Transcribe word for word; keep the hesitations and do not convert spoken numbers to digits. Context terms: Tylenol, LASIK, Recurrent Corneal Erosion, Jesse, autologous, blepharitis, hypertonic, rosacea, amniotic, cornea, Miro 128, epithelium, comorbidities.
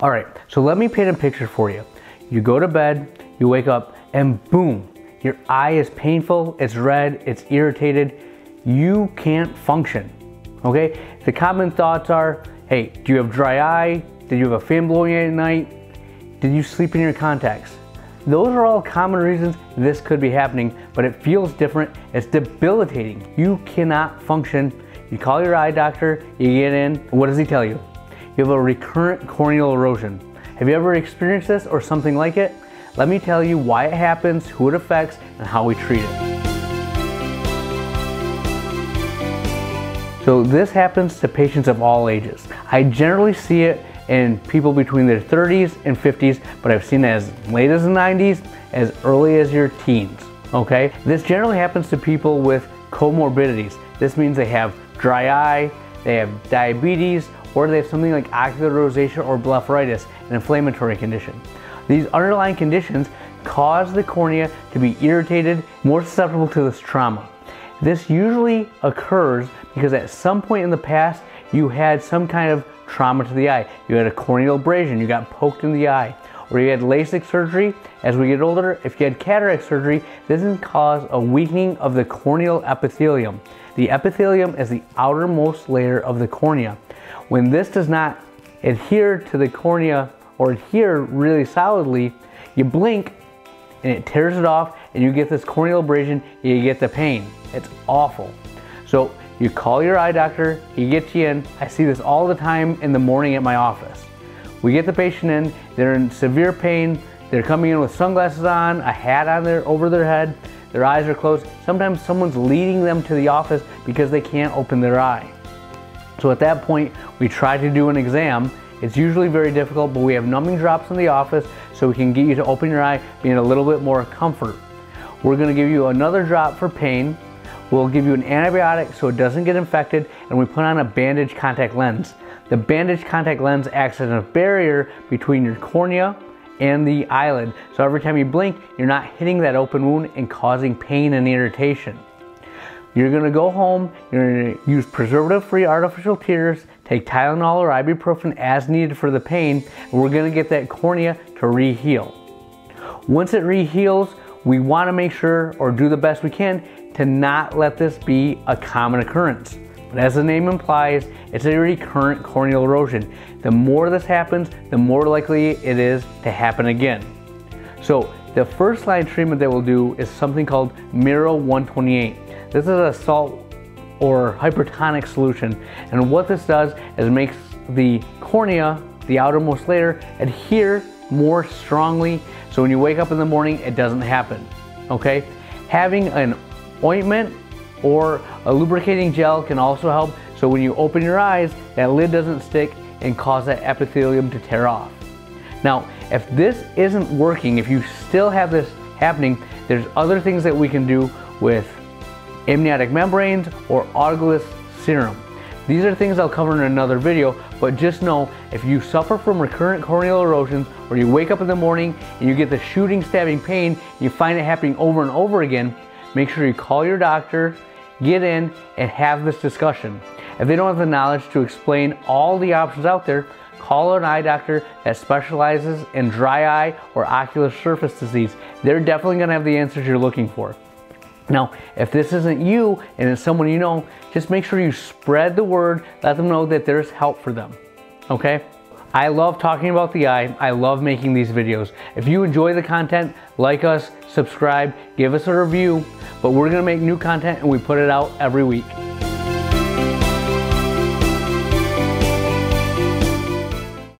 All right, so let me paint a picture for you. You go to bed, you wake up, and boom, your eye is painful, it's red, it's irritated, you can't function, okay? The common thoughts are, hey, do you have dry eye? Did you have a fan blowing at night? Did you sleep in your contacts? Those are all common reasons this could be happening, but it feels different, it's debilitating. You cannot function. You call your eye doctor, you get in, what does he tell you? You have a recurrent corneal erosion. Have you ever experienced this or something like it? Let me tell you why it happens, who it affects, and how we treat it. So this happens to patients of all ages. I generally see it in people between their thirties and fifties, but I've seen it as late as the nineties, as early as your teens, okay? This generally happens to people with comorbidities. This means they have dry eye, they have diabetes, or they have something like ocular rosacea or blepharitis, an inflammatory condition. These underlying conditions cause the cornea to be irritated, more susceptible to this trauma. This usually occurs because at some point in the past, you had some kind of trauma to the eye. You had a corneal abrasion, you got poked in the eye, or you had LASIK surgery. As we get older, if you had cataract surgery, this can cause a weakening of the corneal epithelium. The epithelium is the outermost layer of the cornea. When this does not adhere to the cornea or adhere really solidly, you blink and it tears it off and you get this corneal abrasion, you get the pain. It's awful. So you call your eye doctor, he gets you in. I see this all the time in the morning at my office. We get the patient in, they're in severe pain, they're coming in with sunglasses on, a hat on their, over their head, their eyes are closed. Sometimes someone's leading them to the office because they can't open their eye. So at that point, we try to do an exam. It's usually very difficult, but we have numbing drops in the office so we can get you to open your eye, being a little bit more comfort. We're gonna give you another drop for pain. We'll give you an antibiotic so it doesn't get infected, and we put on a bandage contact lens. The bandage contact lens acts as a barrier between your cornea and the eyelid. So every time you blink, you're not hitting that open wound and causing pain and irritation. You're gonna go home, you're gonna use preservative-free artificial tears, take Tylenol or ibuprofen as needed for the pain, and we're gonna get that cornea to re-heal. Once it re-heals, we wanna make sure, or do the best we can, to not let this be a common occurrence. But as the name implies, it's a recurrent corneal erosion. The more this happens, the more likely it is to happen again. So the first line treatment that we'll do is something called Miro one twenty-eight. This is a salt or hypertonic solution. And what this does is makes the cornea, the outermost layer, adhere more strongly. So when you wake up in the morning, it doesn't happen, okay? Having an ointment or a lubricating gel can also help. So when you open your eyes, that lid doesn't stick and cause that epithelium to tear off. Now, if this isn't working, if you still have this happening, there's other things that we can do with amniotic membranes or autologous serum. These are things I'll cover in another video, but just know if you suffer from recurrent corneal erosions or you wake up in the morning and you get the shooting, stabbing pain, and you find it happening over and over again, make sure you call your doctor, get in, and have this discussion. If they don't have the knowledge to explain all the options out there, call an eye doctor that specializes in dry eye or ocular surface disease. They're definitely gonna have the answers you're looking for. Now, if this isn't you and it's someone you know, just make sure you spread the word, let them know that there's help for them, okay? I love talking about the eye. I love making these videos. If you enjoy the content, like us, subscribe, give us a review, but we're gonna make new content and we put it out every week.